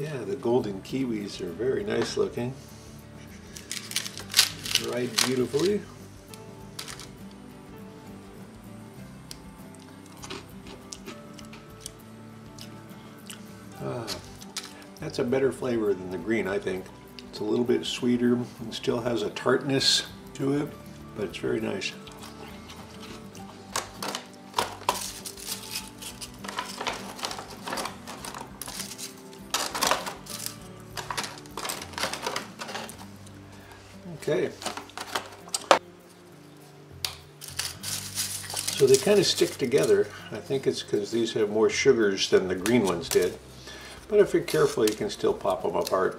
Yeah, the golden kiwis are very nice looking. Dried beautifully. That's a better flavor than the green, I think. It's a little bit sweeter. It still has a tartness to it, but it's very nice. Okay. So they kind of stick together. I think it's because these have more sugars than the green ones did. But if you're careful, you can still pop them apart.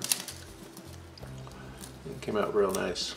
It came out real nice.